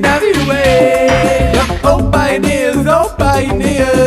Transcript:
Navi way. Oh pioneers, oh pioneers.